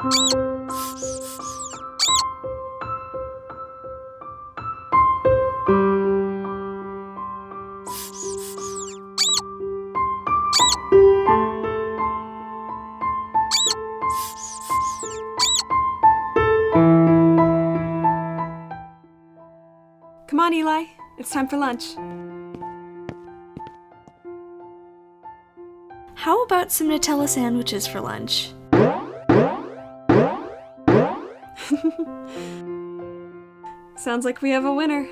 Come on, Eli. It's time for lunch. How about some Nutella sandwiches for lunch? Sounds like we have a winner.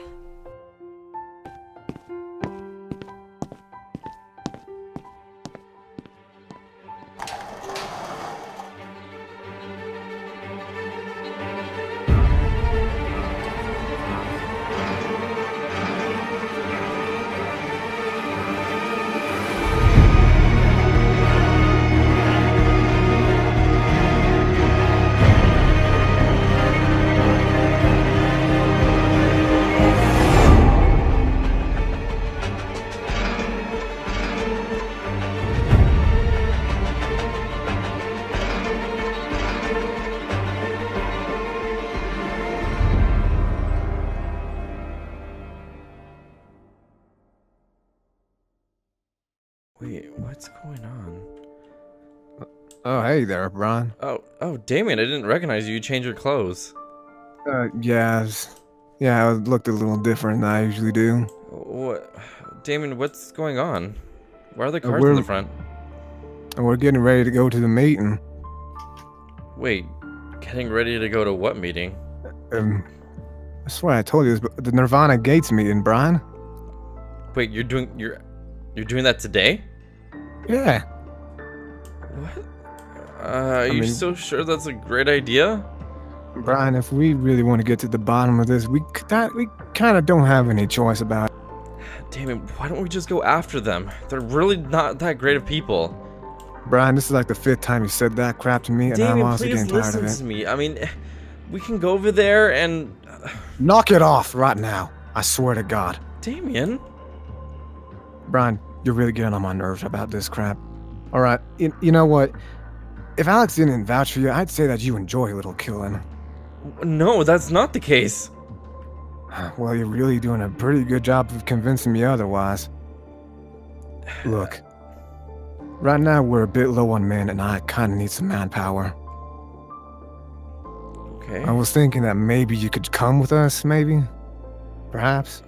Wait, what's going on? Oh, hey there, Ron. Oh, Damien, I didn't recognize you. You changed your clothes. Yeah, I looked a little different than I usually do. What? Damien, what's going on? Why are the cars in the front? We're getting ready to go to the meeting. Wait, getting ready to go to what meeting? I swear I told you this, but the Nirvana Gates meeting, Brian. Wait, you're doing that today? Yeah. What? Are you so sure that's a great idea? Brian, if we really want to get to the bottom of this, we kind of don't have any choice about it. Damn it, why don't we just go after them? They're really not that great of people. Brian, this is like the 5th time you said that crap to me, and I'm honestly getting tired of it. To me. I mean, we can go over there and... Knock it off right now. I swear to God. Damien? Brian, you're really getting on my nerves about this crap. All right, you know what? If Alex didn't vouch for you, I'd say that you enjoy a little killing. No, that's not the case. Well, you're really doing a pretty good job of convincing me otherwise. Look, right now we're a bit low on men, and I kind of need some manpower. Okay. I was thinking that maybe you could come with us, maybe? Perhaps?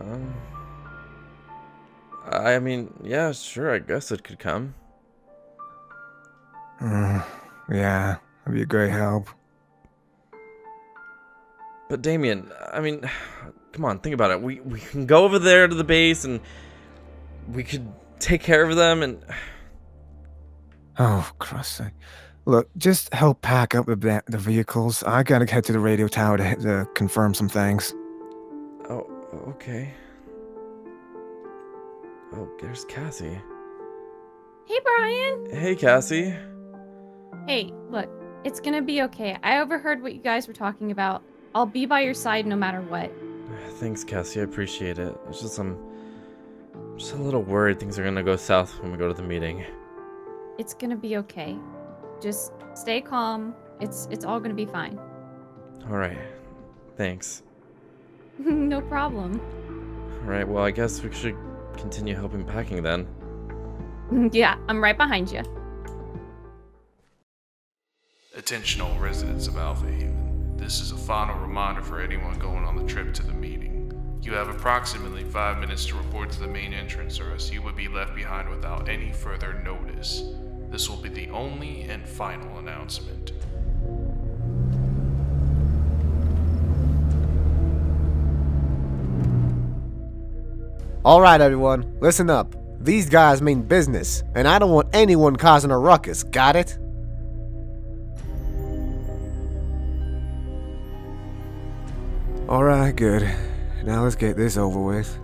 I mean, yeah, sure, I guess it could come. Yeah, that'd be a great help. But Damien, I mean, come on, think about it. We can go over there to the base and we could take care of them and... Oh, Christ's sake. Look, just help pack up the vehicles. I gotta head to the radio tower to confirm some things. Oh, okay. Oh, there's Cassie. Hey, Brian. Hey, Cassie. Hey, look, it's gonna be okay. I overheard what you guys were talking about. I'll be by your side no matter what. Thanks, Cassie. I appreciate it. It's just I'm just a little worried things are gonna go south when we go to the meeting. It's gonna be okay. Just stay calm. It's all gonna be fine. All right. Thanks. No problem. All right. Well, I guess we should continue helping packing then. Yeah, I'm right behind you. Attention all residents of Alpha Haven. This is a final reminder for anyone going on the trip to the meeting. You have approximately 5 minutes to report to the main entrance or else you would be left behind without any further notice. This will be the only and final announcement. Alright everyone, listen up. These guys mean business, and I don't want anyone causing a ruckus, got it? Alright, good. Now let's get this over with.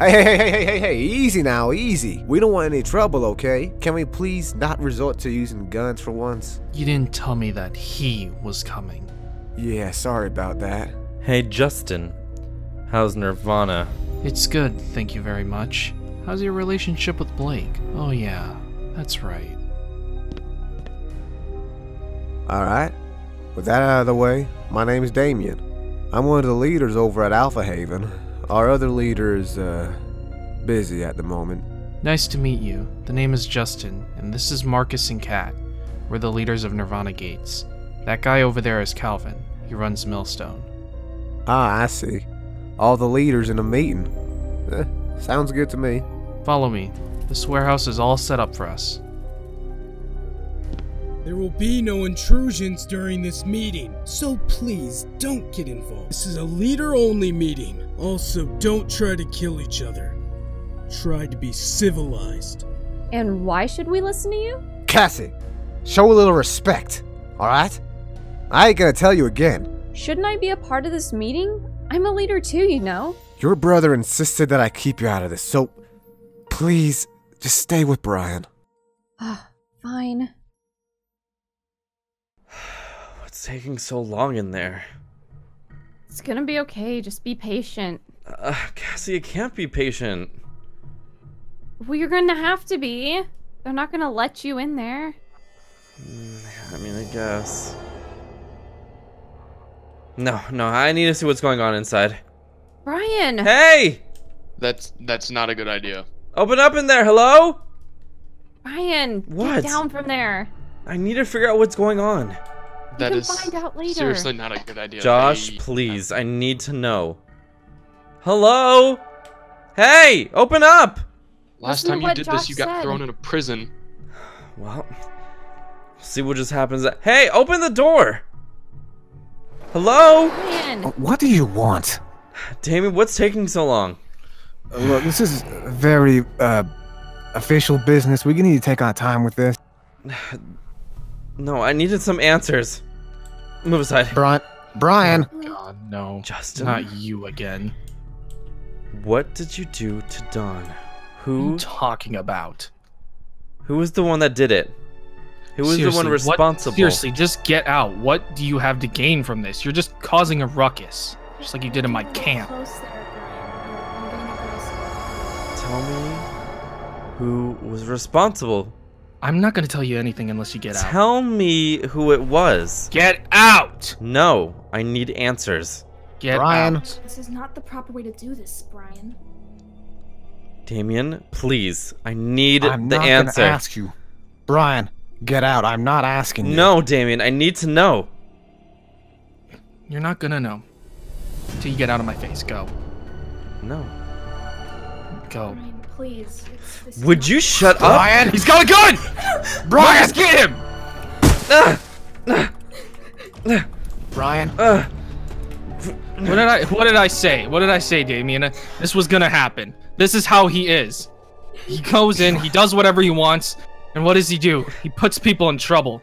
Hey, easy now, easy. We don't want any trouble, okay? Can we please not resort to using guns for once? You didn't tell me that he was coming. Yeah, sorry about that. Hey, Justin. How's Nirvana? It's good, thank you very much. How's your relationship with Blake? Oh yeah, that's right. Alright, with that out of the way, my name's Damien. I'm one of the leaders over at Alpha Haven. Our other leader is, busy at the moment. Nice to meet you. The name is Justin, and this is Marcus and Kat. We're the leaders of Nirvana Gates. That guy over there is Calvin. He runs Millstone. Ah, I see. All the leaders in a meeting. Sounds good to me. Follow me. This warehouse is all set up for us. There will be no intrusions during this meeting, so please don't get involved. This is a leader-only meeting. Also, don't try to kill each other. Try to be civilized. And why should we listen to you? Cassie, show a little respect, alright? I ain't gonna tell you again. Shouldn't I be a part of this meeting? I'm a leader too, you know. Your brother insisted that I keep you out of this, so please, just stay with Brian. Fine. What's taking so long in there? It's gonna be okay, just be patient. Cassie, you can't be patient. Well, you're gonna have to be. They're not gonna let you in there. I mean, I guess. No, I need to see what's going on inside. Brian! Hey! That's not a good idea. Open up in there, hello? Brian, what? Get down from there. I need to figure out what's going on. That is find out later. Seriously not a good idea. Josh, please, I need to know. Hello? Hey, open up! Last time you did this, you got thrown in a prison. Well, see what just happens. Hey, open the door! Hello? What do you want? Damien, what's taking so long? Look, this is very, official business. We need to take our time with this. No, I needed some answers. Move aside. Brian! God, no. Justin. Not you again. What did you do to Dawn? Who? What are you talking about? Who was the one that did it? Who was the one responsible? Seriously, just get out. What do you have to gain from this? You're just causing a ruckus. Just like you did in my camp. Tell me who was responsible. I'm not going to tell you anything unless you get out. Tell me who it was. Get out! No, I need answers. Get out. This is not the proper way to do this, Brian. Damien, please. I need the answer. I'm not ask you. Brian, get out. I'm not asking you. No, Damien, I need to know. You're not gonna know. Until you get out of my face. Go. No. Go. Brian, please. Would you shut up? Brian, he's got a gun! Brian, get him! Brian? What did I say? What did I say, Damien? This was gonna happen. This is how he is. He goes in, he does whatever he wants, and what does he do? He puts people in trouble.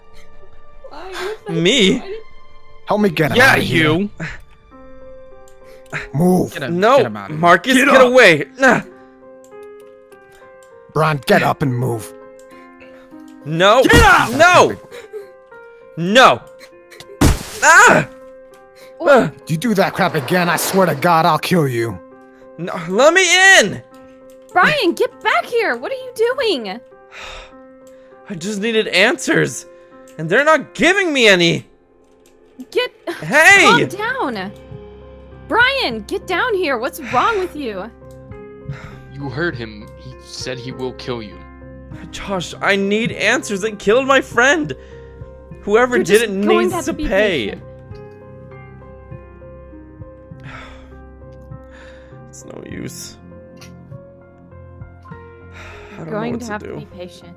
Me? Help me get him out of here. Yeah, you. Move. Get him out of here. Marcus, get away. Brian, get up and move. No. Get up! No. No. Ah! You do that crap again, I swear to God, I'll kill you. No, let me in! Brian, get back here! What are you doing? I just needed answers, and they're not giving me any! Hey! Calm down! Brian, get down here! What's wrong with you? You heard him. He said he will kill you. Josh, I need answers. They killed my friend! Whoever did it needs to pay. It's no use. You're going to have to be patient.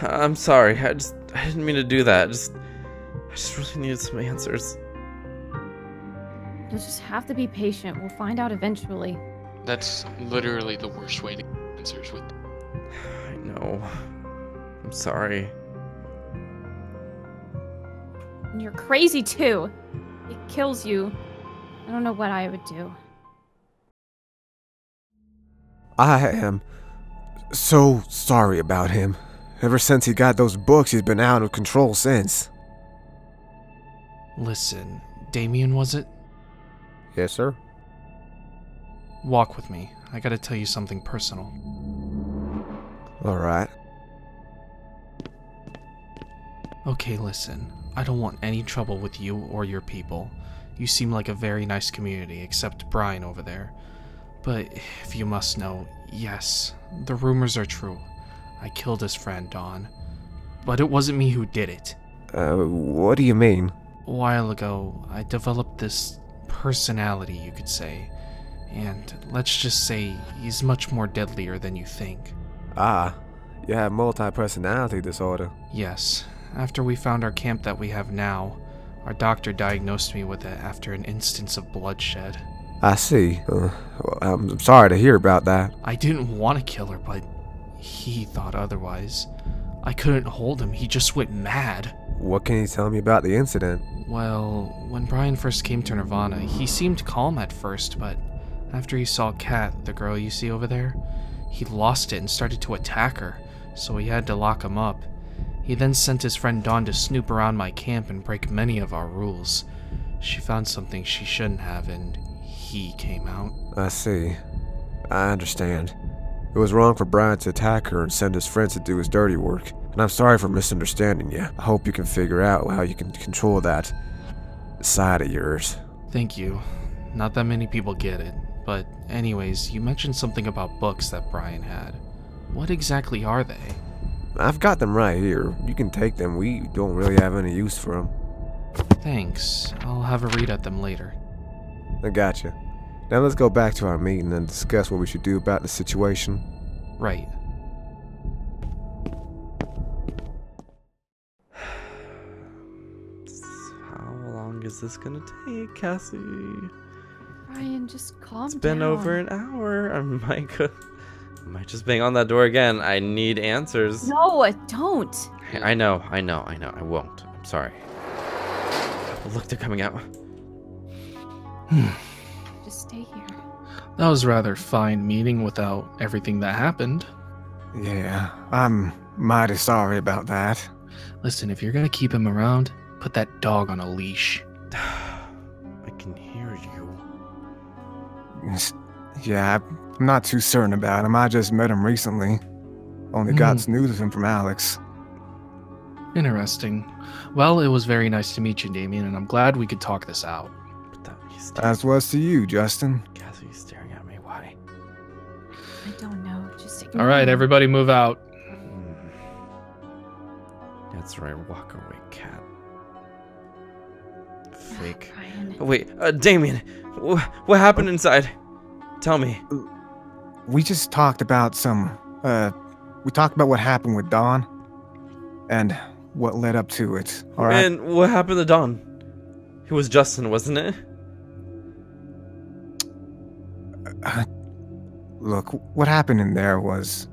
I'm sorry. I didn't mean to do that. I just really needed some answers. You'll just have to be patient. We'll find out eventually. That's literally the worst way to get answers with. I know. I'm sorry. And you're crazy too. It kills you. I don't know what I would do. I am so sorry about him. Ever since he got those books, he's been out of control since. Listen, Damien, was it? Yes, sir. Walk with me. I gotta tell you something personal. Alright. Okay, listen. I don't want any trouble with you or your people. You seem like a very nice community, except Brian over there. But if you must know, yes, the rumors are true. I killed his friend, Dawn. But it wasn't me who did it. What do you mean? A while ago, I developed this personality, you could say. And let's just say he's much more deadlier than you think. Ah, you have multi-personality disorder. Yes. After we found our camp that we have now, our doctor diagnosed me with it after an instance of bloodshed. I see. Well, I'm sorry to hear about that. I didn't want to kill her, but he thought otherwise. I couldn't hold him, he just went mad. What can you tell me about the incident? Well, when Brian first came to Nirvana, he seemed calm at first, but after he saw Kat, the girl you see over there, he lost it and started to attack her, so we had to lock him up. He then sent his friend Dawn to snoop around my camp and break many of our rules. She found something she shouldn't have, and he came out. I see. I understand. It was wrong for Brian to attack her and send his friends to do his dirty work, and I'm sorry for misunderstanding you. I hope you can figure out how you can control that side of yours. Thank you. Not that many people get it. But anyways, you mentioned something about books that Brian had. What exactly are they? I've got them right here. You can take them. We don't really have any use for them. Thanks. I'll have a read at them later. I gotcha. Now let's go back to our meeting and discuss what we should do about the situation. Right. How long is this gonna take, Cassie? Brian, just calm down. It's been over an hour. I might just bang on that door again. I need answers. No, don't. I know. I won't. I'm sorry. Look, they're coming out. Just stay here. That was a rather fine meeting without everything that happened. Yeah, I'm mighty sorry about that. Listen, if you're going to keep him around, put that dog on a leash. I can hear you. Yeah, I'm not too certain about him. I just met him recently. Only got news of him from Alex. Interesting. Well, it was very nice to meet you, Damien, and I'm glad we could talk this out. As was to you, Justin. Cassie, he's staring at me. Why? I don't know. Just ignore. All right, everybody move out. That's right. Walk away, Cat. Fake. Oh, wait, Damien, what happened inside? Tell me. We just talked about we talked about what happened with Dawn and what led up to it. All right. And what happened to Dawn? It was Justin, wasn't it? Look, what happened in there was...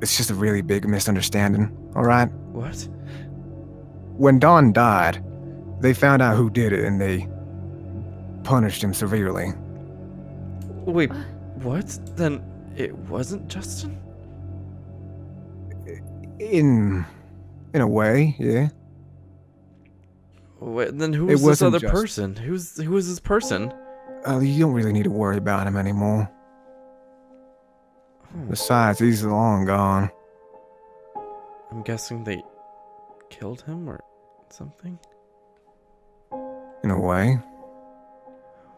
It's just a really big misunderstanding, alright? What? When Dawn died, they found out who did it and they punished him severely. Wait, what? Then it wasn't Justin? In a way, yeah. Wait, then who was this other person? Who was this person? You don't really need to worry about him anymore. Oh. Besides, he's long gone. I'm guessing they killed him or something? In a way.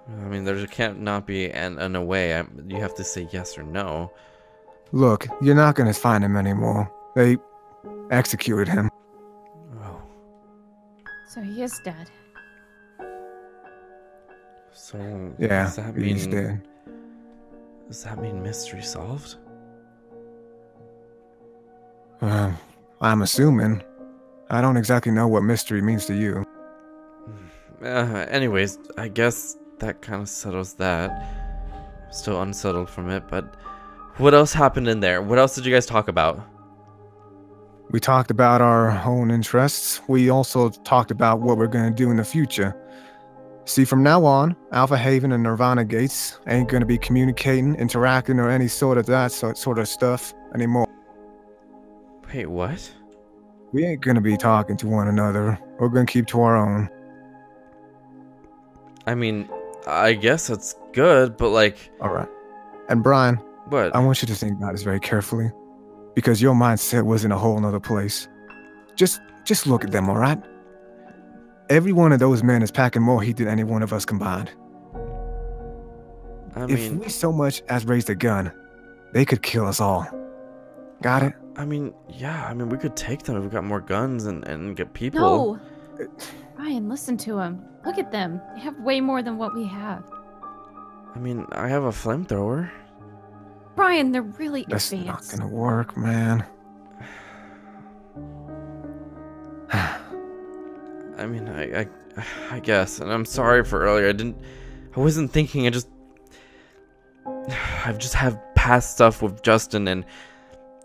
I mean, there can't not be an a way. You have to say yes or no. Look, you're not going to find him anymore. They executed him. Oh. So he is dead. So yeah, does that mean, he's dead. Does that mean mystery solved? I'm assuming. I don't exactly know what mystery means to you. Anyways, I guess that kind of settles that. I'm still unsettled from it, but what else happened in there? What else did you guys talk about? We talked about our own interests. We also talked about what we're going to do in the future. See, from now on, Alpha Haven and Nirvana Gates ain't gonna be communicating, interacting, or any sort of stuff anymore. Wait, what? We ain't gonna be talking to one another. We're gonna keep to our own. I mean, I guess that's good, but like... All right. And Brian, what? I want you to think about this very carefully, because your mindset was in a whole nother place. Just look at them, all right? Every one of those men is packing more heat than any one of us combined. I mean, if we so much as raised a gun, they could kill us all. Got it? I mean, yeah. I mean, we could take them if we got more guns and get people. No. Ryan, listen to them. Look at them. They have way more than what we have. I mean, I have a flamethrower. Brian, they're really advanced. That's not gonna work, man. I mean, I guess. And I'm sorry for earlier. I wasn't thinking. I've just had past stuff with Justin and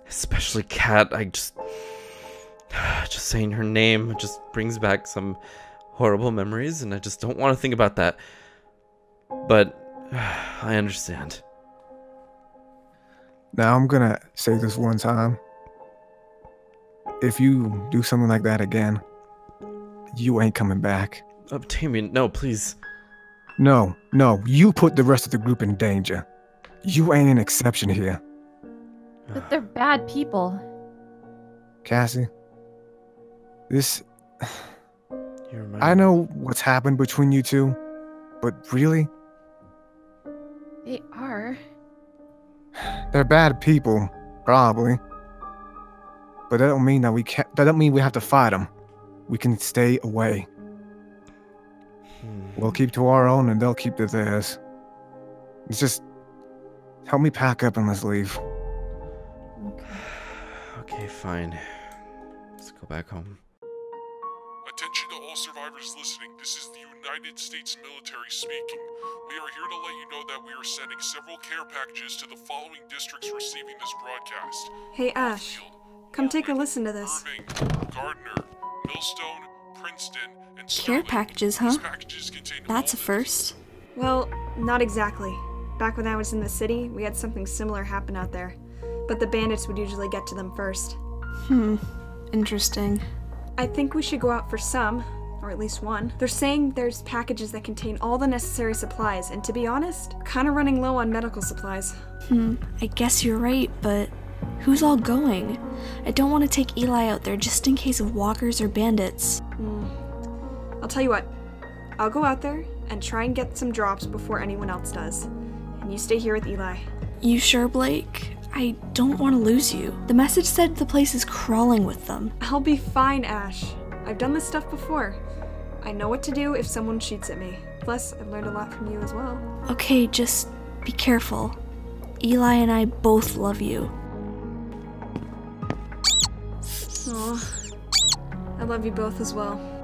especially Kat. Just saying her name just brings back some horrible memories, and I just don't want to think about that. But I understand. Now I'm gonna say this one time. If you do something like that again, you ain't coming back. Damien, no, please. No, you put the rest of the group in danger. You ain't an exception here. But they're bad people. Cassie, I know what's happened between you two, but really? They are. They're bad people, probably. But that don't mean that we can't. That don't mean we have to fight them. We can stay away. We'll keep to our own, and they'll keep to theirs. It's just help me pack up and let's leave. Okay, fine. Let's go back home. Attention to all survivors listening. This is the United States military speaking. We are here to let you know that we are sending several care packages to the following districts receiving this broadcast. Hey, Ash. Come take a listen to this. Irving, Gardner, Millstone, Princeton, and Sterling. Care packages, huh? Packages That's a first. Well, not exactly. Back when I was in the city, we had something similar happen out there. But the bandits would usually get to them first. Interesting. I think we should go out for some, or at least one. They're saying there's packages that contain all the necessary supplies, and to be honest, we're kind of running low on medical supplies. I guess you're right, but who's all going? I don't want to take Eli out there just in case of walkers or bandits. I'll tell you what. I'll go out there and try and get some drops before anyone else does. And you stay here with Eli. You sure, Blake? I don't want to lose you. The message said the place is crawling with them. I'll be fine, Ash. I've done this stuff before. I know what to do if someone cheats at me. Plus, I've learned a lot from you as well. Okay, just be careful. Eli and I both love you. Aw, I love you both as well.